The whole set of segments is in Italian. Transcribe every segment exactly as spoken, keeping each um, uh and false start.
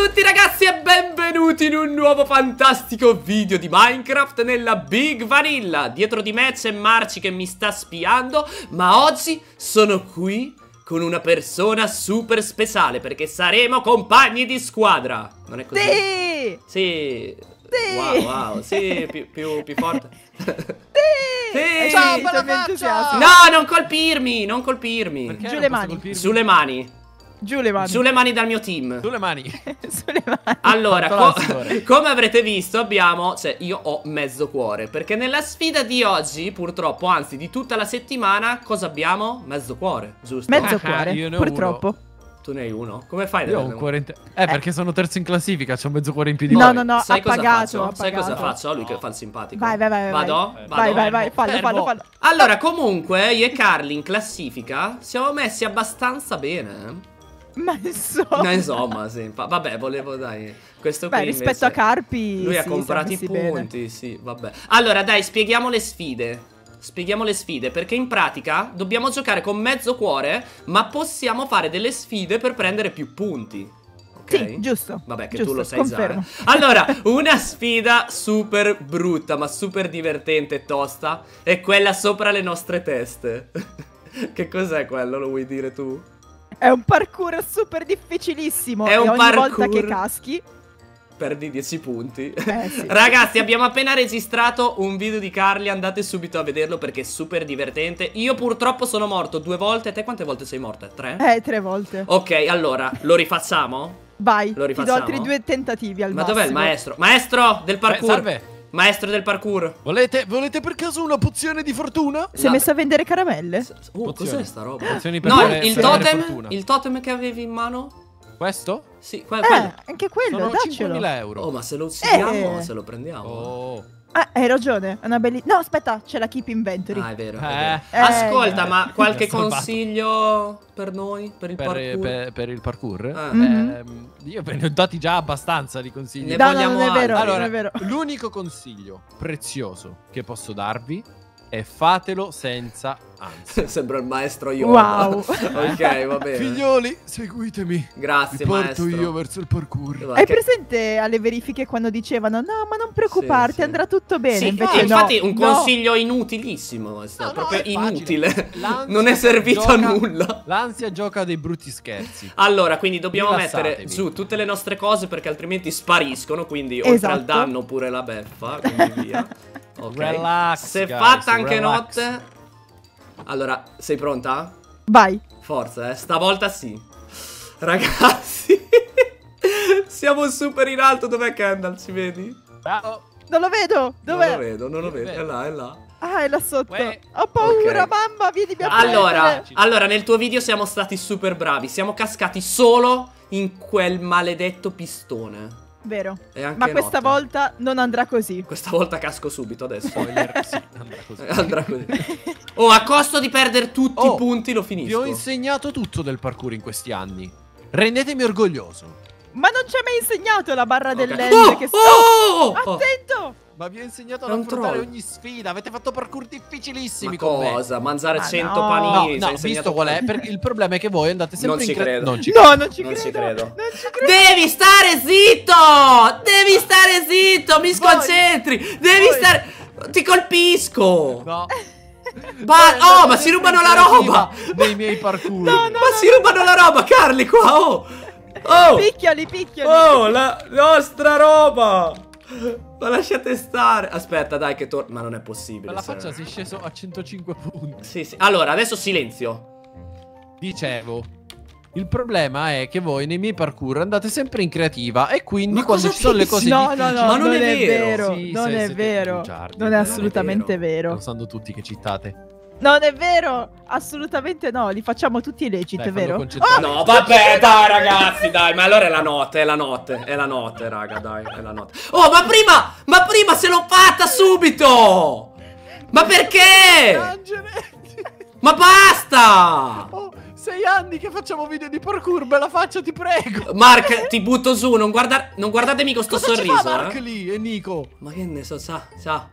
Ciao a tutti ragazzi e benvenuti in un nuovo fantastico video di Minecraft nella Big Vanilla. Dietro di me c'è Marci che mi sta spiando, ma oggi sono qui con una persona super speciale perché saremo compagni di squadra. Non è così? Sì! Sì! Sì. Wow, wow, sì, più, più, più forte. Sì! Sì. Ciao, bella faccia! No, non colpirmi, non colpirmi. Perché Giù le mani. Colpirmi? Sulle mani. Giù le mani. Giù le mani dal mio team. Giù le mani. Su le mani. Allora, co come avrete visto abbiamo... Cioè, io ho mezzo cuore, perché nella sfida di oggi, purtroppo, anzi di tutta la settimana, cosa abbiamo? Mezzo cuore, giusto? Mezzo ah, cuore, io ne ho purtroppo uno. Tu ne hai uno? Come fai? Io ho un cuore in te eh, eh, perché sono terzo in classifica, c'ho mezzo cuore in più di no, voi. No, no, no, sai ha cosa pagato, faccio? Sai cosa faccio? Lui no. Che fa il simpatico. Vai, vai, vai. Vado? Vai, Vado? vai, vai, vai. Fallo, fallo, fallo. Allora, comunque, io e Carly in classifica siamo messi abbastanza bene. Ma insomma. Ma insomma, sì. Vabbè, volevo, dai. Questo Beh, qui rispetto invece, a Carpi, lui sì, ha comprato i punti, bene. Sì, vabbè. Allora, dai, spieghiamo le sfide. Spieghiamo le sfide, perché in pratica dobbiamo giocare con mezzo cuore, ma possiamo fare delle sfide per prendere più punti. Okay? Sì, giusto. Vabbè, che giusto, tu lo sai confermo. Già. Eh? Allora, una sfida super brutta, ma super divertente e tosta, è quella sopra le nostre teste. Che cos'è quello? Lo vuoi dire tu? È un parkour super difficilissimo. È un e ogni parkour... volta che caschi... perdi dieci punti. Eh, sì. Ragazzi, abbiamo appena registrato un video di Carly, andate subito a vederlo perché è super divertente. Io purtroppo sono morto due volte. Te quante volte sei morta? Tre? Eh, tre volte. Ok, allora, lo rifacciamo? Vai, lo rifacciamo? Ti do altri due tentativi al Ma massimo. Ma dov'è il maestro? Maestro del parkour! Eh, salve. Maestro del parkour. Volete, volete per caso una pozione di fortuna? Si è messa a vendere caramelle? Oh, cos'è sta roba? Per no, il totem, il totem che avevi in mano? Questo? Sì, quel, eh, quello. Anche quello, sono cinquemila euro. Oh, ma se lo usiamo, eh. se lo prendiamo. Oh. Ah, hai ragione, è una bella... No, aspetta, c'è la keep inventory. Ah, è vero, eh. è vero. Ascolta, eh. ma qualche consiglio per noi, per il per, parkour? Per, per il parkour? Ah. Mm-hmm. eh, io ne ho dati già abbastanza di consigli. Ne no, no, non è vero, allora, non è vero. L'unico consiglio prezioso che posso darvi e fatelo senza ansia. Sembra il maestro io. Wow. Ok, va bene. Figlioli, seguitemi. Grazie, Vi maestro. porto io verso il parkour. Hai che... presente alle verifiche quando dicevano no, ma non preoccuparti, sì, sì. andrà tutto bene. Sì, invece no, infatti un consiglio no. inutilissimo. È stato no, proprio no, è inutile. Non è servito gioca... a nulla. L'ansia gioca dei brutti scherzi. Allora, quindi dobbiamo Rilassatevi. mettere su tutte le nostre cose perché altrimenti spariscono. Quindi esatto. oltre al danno pure la beffa. Quindi via. Okay. Relax, se guys, fatta anche relax. notte. Allora, sei pronta? Vai. Forza, eh, stavolta sì. Ragazzi, siamo super in alto. Dov'è Kendal? Ci vedi? Oh. Non lo vedo. Dov'è? Non lo vedo, non lo vedo. È là, è là. Ah, è là sotto. Uè. Ho paura, okay. mamma, vienimi a prendere. Allora, allora, nel tuo video siamo stati super bravi. Siamo cascati solo in quel maledetto pistone. Vero, ma questa notte. volta non andrà così. Questa volta casco subito adesso. Spoiler, sì, andrà così. Andrà così. Oh, a costo di perdere tutti oh, i punti lo finisco. Vi ho insegnato tutto del parkour in questi anni. Rendetemi orgoglioso. Ma non ci hai mai insegnato la barra okay. dell'end oh, che sto... Oh, oh, attento! Oh. Ma vi ho insegnato ad affrontare ogni sfida. Avete fatto parkour difficilissimi. Ma con cosa? Me. Mangiare cento ah, no. panini. No, no, visto qual è? Perché il problema è che voi andate sempre non in... Ci credo. Non ci credo. No, non ci, non credo. ci credo. Non ci credo. Devi stare zitto! Devi stare zitto! Mi sconcentri! Voi. Devi voi. stare... Ti colpisco! No. Ma, oh, ma si rubano la roba! Dei miei parkour. No, no, ma no, si no, rubano no. la roba, Carly, qua, oh! Oh! Picchiali, picchiali! Oh, la nostra roba! Ma lasciate stare. Aspetta, dai, che torna. Ma non è possibile. Ma la faccia si è sceso a centocinque punti. Sì, sì. Allora, adesso silenzio. Dicevo, il problema è che voi nei miei parkour andate sempre in creativa e quindi ma quando ci sono le cose no, difficili... No, no, ma non, non è vero. vero. Sì, non se, è se vero. Non è assolutamente non è vero. vero. Lo sanno tutti che citate. Non è vero, assolutamente no, li facciamo tutti illeciti, è vero? Oh, no, vabbè, dai ragazzi, dai, ma allora è la notte, è la notte, è la notte, raga, dai, è la notte. Oh, ma prima, ma prima se l'ho fatta subito! Ma perché? Ma basta! Oh, sei anni che facciamo video di parkour, me la faccia, ti prego! Mark, ti butto su, non, guarda non guardatemi con sto Cosa sorriso, ci fa Mark eh? lì e Nico? Ma che ne so, sa, sa...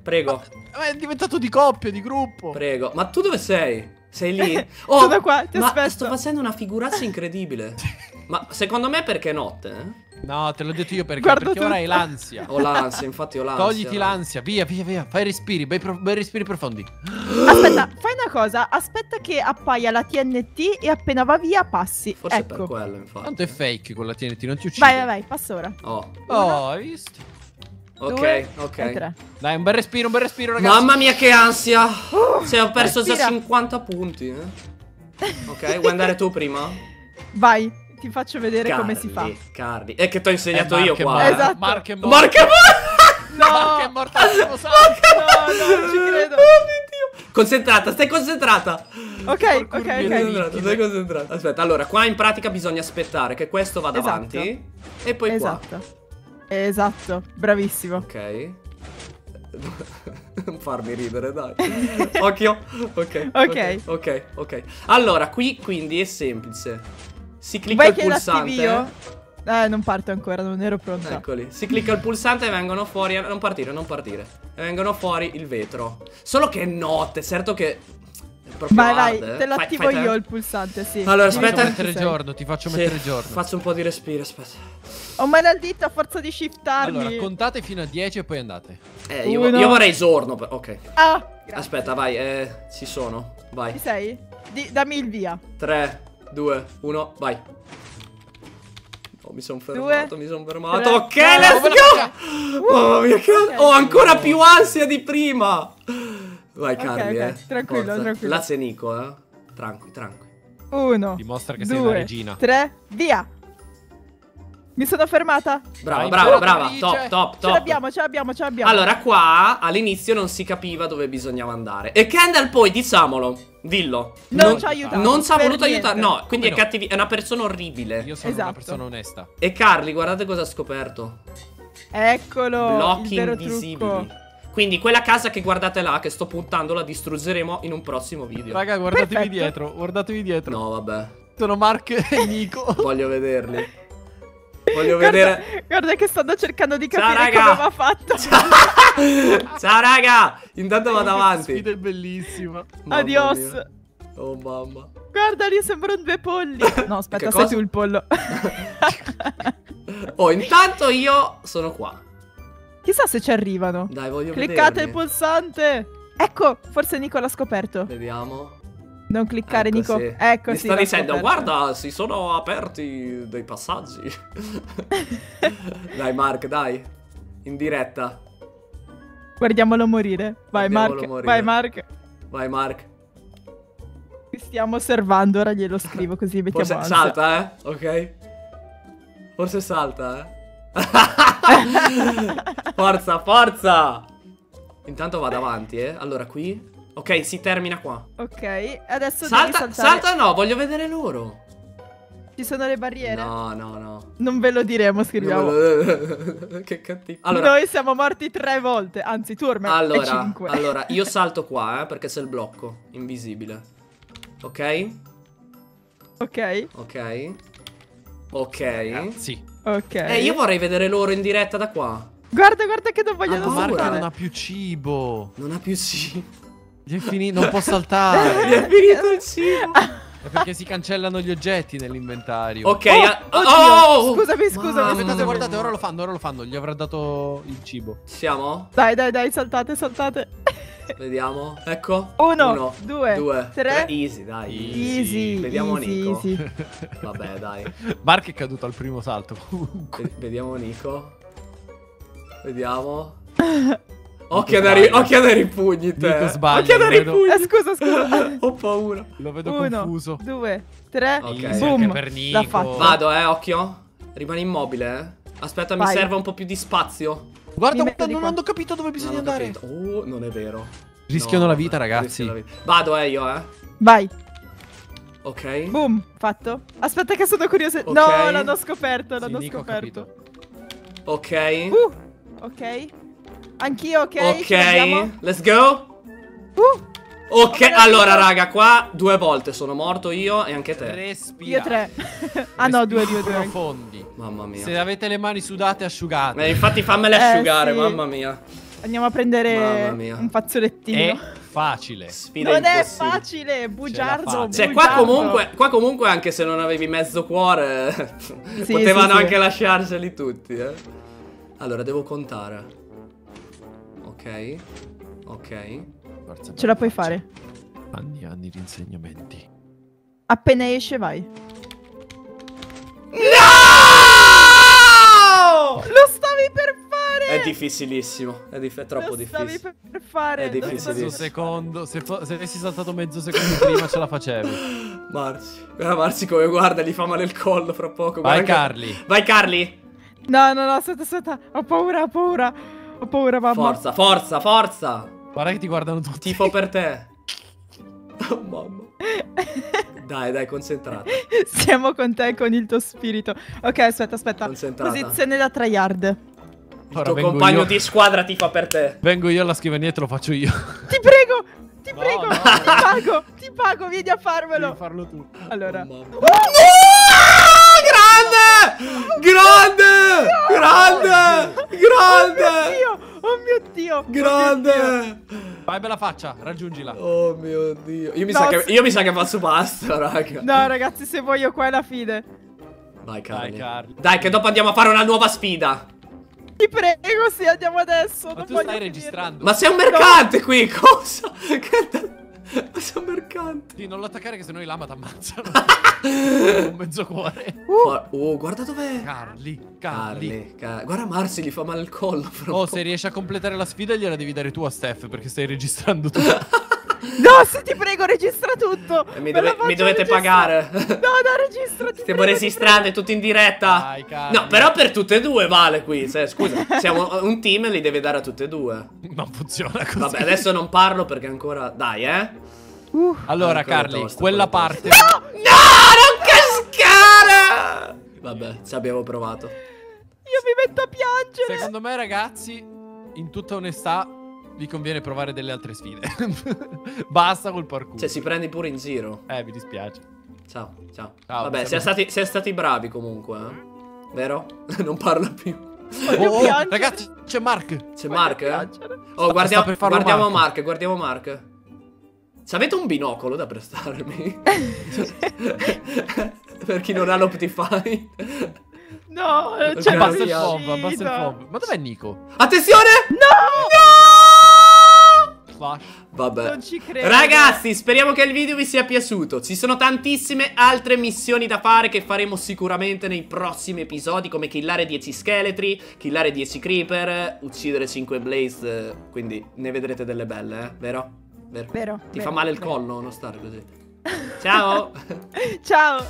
Prego. Ma è diventato di coppia, di gruppo. Prego. Ma tu dove sei? Sei lì? Oh, sono qua, ti aspetto. Ma sto facendo una figuraccia incredibile. Ma secondo me perché notte, eh? No, te l'ho detto io perché, perché ora hai l'ansia. Ho l'ansia, infatti ho l'ansia. Togliti l'ansia, via, via, via. Fai respiri, bei, pro bei respiri profondi. Aspetta, fai una cosa. Aspetta che appaia la T N T e appena va via passi. Forse ecco. Per quello, infatti. Tanto è fake quella T N T, non ti uccide. Vai, vai, vai, passa ora. Oh, oh, hai visto? Ok, due, ok. Dai, un bel respiro, un bel respiro, ragazzi. Mamma mia, che ansia. Uh, Se ho perso respira. già cinquanta punti, eh. Ok, vuoi andare tu prima? Vai. Ti faccio vedere Carly, come si fa. Carly. È che ti ho insegnato eh, io qua. Esatto. Mark è morto. Mark è morto. No. Mark è morto. No, no, non ci credo. Oh mio Dio. Concentrata, stai concentrata. Ok, Porco ok, mio. ok. Concentrata, stai concentrata. Aspetta, allora, qua in pratica bisogna aspettare che questo vada esatto. avanti. E poi esatto. qua. Esatto. Esatto. Bravissimo. Ok. Non farmi ridere, dai. Occhio. Ok. Ok. Ok, ok. Allora, qui quindi è semplice. Si clicca Vai il pulsante. Io? Eh, non parto ancora, non ero pronta. Eccoli. Si clicca il pulsante e vengono fuori. Non partire, non partire. E vengono fuori il vetro. Solo che è notte, certo che. È proprio vai, hard, vai, eh. te l'attivo io il pulsante, sì. Allora, aspetta. Ti faccio mettere giorno, ti faccio sì, mettere giorno. Faccio un po' di respiro, aspetta. Ho male al dito a forza di shiftarmi. Allora, contate fino a dieci e poi andate. Eh, io, io vorrei giorno. Ok. Ah, grazie. Aspetta, vai, eh, ci sono. Vai. Ci sei? Di, dammi il via. tre, due, uno, vai. Oh, mi sono fermato, due, mi sono fermato. Tre, ok, no, let's go! Mamma mia, che ansia. Ho ancora più ansia di prima. Vai, okay, Carly, okay. eh. Tranquillo, Forza. tranquillo. La sei Nico, eh. Tranqui, tranqui. Uno, Dimostra che due, sei una regina. Tre, via. Mi sono fermata. Brava, Vai, brava, brava. Top, top, top. Ce l'abbiamo, ce l'abbiamo, ce l'abbiamo. Allora, qua all'inizio non si capiva dove bisognava andare. E Kendal poi, diciamolo. Dillo. Non, non ci ha aiutato. Non ci ha voluto niente. aiutare. No, quindi è, cattivi, è una persona orribile. Io sono esatto. una persona onesta. E Carly, guardate cosa ha scoperto. Eccolo. Blocchi invisibili. Trucco. Quindi quella casa che guardate là, che sto puntando, la distruggeremo in un prossimo video. Raga, guardatevi Perfetto. dietro. Guardatevi dietro. No, vabbè. Sono Mark e Nico. Voglio vederli. Voglio guarda, vedere. Guarda che stanno cercando di capire Ciao, come va fatto. Ciao, Ciao raga. Intanto vado avanti. Sfida è bellissima. Mamma Adios. Mia. Oh mamma. Guarda, lì sembrano due polli. No, aspetta, sei tu il pollo. Oh, intanto io sono qua. Chissà se ci arrivano. Dai, voglio vedere. Cliccate vedermi. il pulsante. Ecco, forse Nico l'ha scoperto. Vediamo. Non cliccare, ecco, Nico. Sì. Ecco, Mi sì, sta dicendo, scoperto. guarda, si sono aperti dei passaggi. Dai, Mark, dai. In diretta. Guardiamolo morire. Vai, Guardiamolo Mark. Morire. Vai, Mark. Vai, Mark. Ti stiamo osservando. Ora glielo scrivo così mettiamo Forse ansia. salta, eh? Ok. Forse salta, eh? Forza, forza. Intanto vado avanti, eh? Allora, qui... Ok, si termina qua. Ok, adesso salta, devi saltare. Salta no, voglio vedere loro. Ci sono le barriere. No, no, no. Non ve lo diremo, scriviamo. Che cattivo. Allora, noi siamo morti tre volte, anzi tu ormai allora, cinque. Allora, io salto qua, eh, perché c'è il blocco invisibile. Ok? Ok. Ok. Ok. Eh, sì. Ok. Eh, io vorrei vedere loro in diretta da qua. Guarda, guarda che non vogliono ah, saltare. Marco non ha più cibo. Non ha più cibo. Gli è finito, non può saltare. Gli è finito il cibo. È perché si cancellano gli oggetti nell'inventario. Ok, oh, oh, oh, scusami, scusami. Aspettate, guardate, ora lo fanno, ora lo fanno. Gli avrà dato il cibo. Siamo? Dai, dai, dai, saltate, saltate. Vediamo. Ecco. Uno, Uno due, due, tre. Easy, dai. Easy. easy Vediamo easy, Nico. Easy. Vabbè, dai. Mark è caduto al primo salto. Vediamo Nico. Vediamo. Occhio a dare i pugni, te. Occhio a dare i pugni. Eh, scusa, scusa. Ho paura. Lo vedo Uno, confuso. due, tre. Ok, boom. Per Nico. Vado, eh, occhio. Rimani immobile, eh. Aspetta, Vai. mi serve un po' più di spazio. Guarda, guarda non qua. hanno capito dove bisogna non andare. Oh, non è vero. Rischiano no, la vita, ragazzi. La vita. Vado, eh, io, eh. Vai. Ok. Boom, fatto. Aspetta che sono curioso. Okay. No, l'hanno scoperto, l'hanno sì, scoperto. Ok. Uh, ok. Anch'io, ok? Ok, let's go. uh, Ok, allora raga, qua due volte sono morto io e anche te. Respira. Io tre. Ah no, due, due, due profondi. Mamma mia. Se avete le mani sudate, asciugate. eh, Infatti fammele eh, asciugare, sì. mamma mia. Andiamo a prendere mia. un fazzolettino e... facile. Sfida non impossibile. È facile, bugiardo. Cioè, qua comunque, qua comunque, anche se non avevi mezzo cuore, sì, potevano sì, anche sì. lasciarseli tutti. Eh. Allora, devo contare. Ok, ok. Forza, ce la puoi fare. Anni e anni di insegnamenti. Appena esce, vai. No! Lo stavi per fare! È difficilissimo. È, dif è troppo difficile. Lo stavi per fare. È difficile. Mezzo secondo. Se, se avessi saltato mezzo secondo prima, ce la facevi. Marci. Guarda Marci come guarda, gli fa male il collo fra poco. Vai, guarda Carly. Che... Vai, Carly. No, no, no, aspetta, aspetta. Ho paura, ho paura. Ho paura, mamma. Forza, forza, forza. Guarda che ti guardano tutti. Tifo per te. Oh, mamma. Dai, dai, concentrata. Siamo con te, con il tuo spirito. Ok, aspetta, aspetta. Posizione da tryhard. Il tuo compagno io. di squadra ti fa per te. Vengo io alla scrivania e te lo faccio io. Ti prego, ti no, prego, no. ti pago, ti pago, vieni a farmelo. Devi farlo tu. Allora. Oh, oh, no! Grande! Grande! No! Grande! Grande! Oh mio Dio! Oh mio Dio! Grande! Oh mio Dio. Vai, bella faccia, raggiungila. Oh mio Dio. Io mi, no, sa, se... che, io mi sa che faccio basta, raga. No, ragazzi, se voglio qua è la fine. Vai, Carly. Dai, Carly. Dai, che dopo andiamo a fare una nuova sfida. Ti prego, sì, andiamo adesso. Ma tu stai finire. registrando. Ma sei un mercante no. qui, cosa? Ma sei un mercante. Sì, non lo attaccare che sennò i lama t'ammazzano. Un mezzo cuore. Uh. Oh, guarda dov'è. Carly, Carly. Carly Car guarda Marci, gli fa male il collo. Oh, se riesci a completare la sfida gliela devi dare tu a Steph, perché stai registrando tu. No, se ti prego, registra tutto. Mi, dove mi dovete registra pagare. No, no, registra. Stiamo registrando tutti in diretta. Dai, Carly. No, però per tutte e due vale qui. Cioè, scusa, siamo un team e li deve dare a tutte e due. Non funziona così. Vabbè, adesso non parlo perché ancora... Dai, eh. Uh, allora, Carly, tosta, quella parte... No! No! Non cascare! Vabbè, ci abbiamo provato. Io mi metto a piangere. Secondo me, ragazzi, in tutta onestà, vi conviene provare delle altre sfide. Basta col parkour. Cioè, si prendi pure in giro. Eh, mi dispiace. Ciao, ciao. Ciao. Vabbè, siamo stati, siamo stati bravi comunque, eh? Vero? Non parla più. Oh, oh, ragazzi, c'è Mark. C'è Mark, eh? Oh, guardiamo, guardiamo Mark. Mark, guardiamo Mark. Se avete un binocolo da prestarmi? Per chi non ha l'Optifine. No, c'è basta il fob, abbassa il fob. Ma dov'è Nico? Attenzione! No! No! Vabbè. Non ci credo. Ragazzi, speriamo che il video vi sia piaciuto. Ci sono tantissime altre missioni da fare che faremo sicuramente nei prossimi episodi, come killare dieci scheletri, killare dieci creeper, uccidere cinque blaze, quindi ne vedrete delle belle, eh? Vero? Vero. Vero. Ti vero, fa male il vero. collo non stare così. Ciao! Ciao!